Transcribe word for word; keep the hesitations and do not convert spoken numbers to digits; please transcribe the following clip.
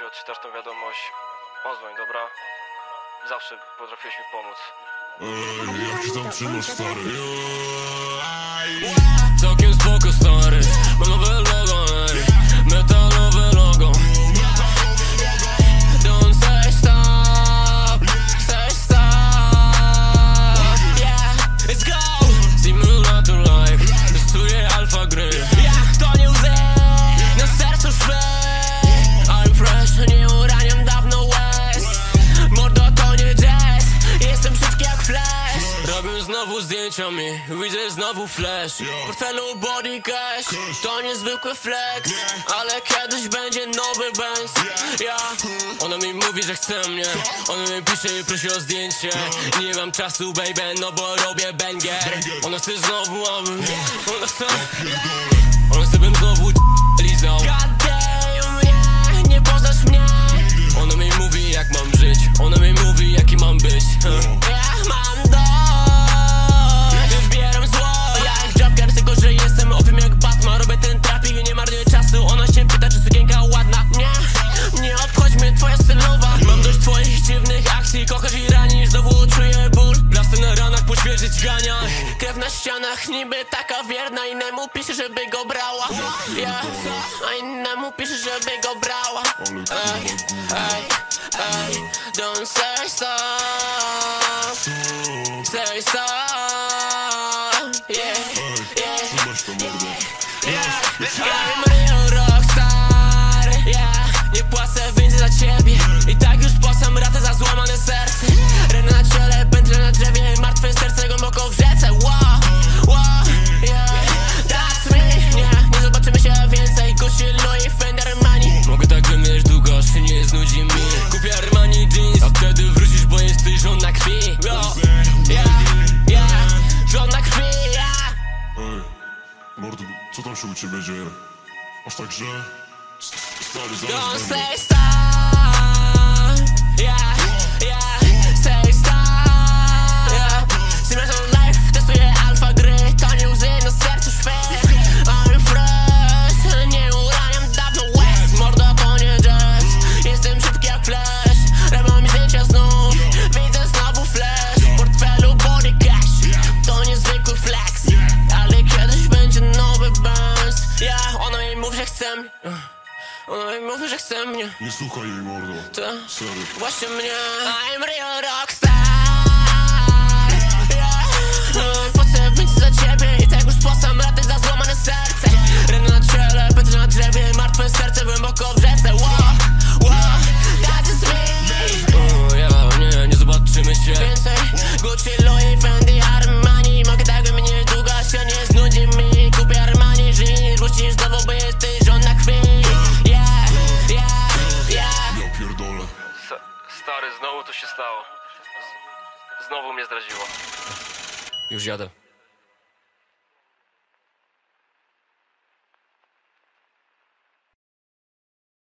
jeśli odczytasz tą wiadomość, odzwoń, dobra? Zawsze potrafiłeś mi pomóc. Ej, jak się tam trzymasz, stary? Całkiem spoko, stary. Mam nowe logo, ej. Metalowe logo. Don't say stop. Say stop. Yeah, let's go. Simulator life. Testuję alfa gry. To nie łzy. Na sercu szwe. I'm fresh, nie uraniam dawno west. Mordo to nie jazz. Jestem szybki jak flash. Robię znowu zdjęciami. Widzę znowu flash. W portfelu body cash. To niezwykły flex. Ale kiedyś będzie nowy Benz. Ja. Ona mi mówi, że chce mnie. Ona mi pisze i prosi o zdjęcie. Nie mam czasu, baby, no bo robię banger. Ona chce znowu, abym. Ona chce. Ona chce, bym znowu lizał. Nie poznasz mnie. Ona mi mówi, jak mam żyć. Ona mi mówi, jaki mam być. Ja mam dość. Wybieram zło. Ja jak Joker, tylko że jestem opiem jak Batman. Robię ten trafik i nie marnuję czasu. Ona się pyta, czy sukienka ładna. Nie, nie obchodź mnie, twoja stylowa. Mam dość twoich dziwnych akcji. Kochasz i ranisz, znowu czuję ból. Blasty na ranach, poświeżyć gania. Krew na ścianach, niby taka wierna. Innemu pisze, żeby go brała. Ja, a innemu pisze, żeby go brała. Ej, ej, ej. Don't say stop. Say stop. Yeah, yeah, yeah. Let's go. I'm real rockstar. Yeah, nie płacę więcej za ciebie. I tak już płacam ratę za złamane serce. Rena na ciele, pętlę na drzewie. Martwe serce, głęboko w rzece. Wow, wow, yeah. That's me. Nie, nie zobaczymy się więcej. Gucci, Louis, Fendi, Armani. Mogę tak wymierzyć długo, aż się nie znudzi mi. Kupię Armani jeans, a wtedy wrócisz, bo jesteś żona krwi. Wow, yeah, yeah. Żona krwi, yeah. Ej, mordo, co tam się u ciebie dzieje? Aż tak, że... Stary, zaraz będę. Yeah, yeah. Say stop, yeah. Simulator life, testuję alfa gry. To nie łzy, na sercu szwy. I'm fresh, nie uraniam dawno west. Mordo to nie jazz, jestem szybki jak flash. Robią mi zdjęcia znów, widzę znowu flash. W portfelu body cash, to niezwykły flex. Ale kiedyś będzie nowy Benz. Ja, ona mi mówi, że chce mnie. Ona mi mówi, że chce mnie. Nie słuchaj jej, mordo. Co? Serio. Właśnie mnie. I'm real rockstar. Płacę więcej za ciebie. I tak już płacam ratę za złamane serce. Rena na ciele, pętlę na drzewie. Martwe serce, głęboko w rzece. Wow, wow, that is me. Ja, nie, nie zobaczymy się więcej. Gucci, Louis, Fendi, Armani. Mogę tak wymienić długo, aż się nie znudzi mi. Kupię Armani, żyj, wrócisz znowu, bo jesteś żona krwi. Stary, znowu to się stało. Z- Znowu mnie zdradziło. Już jadę.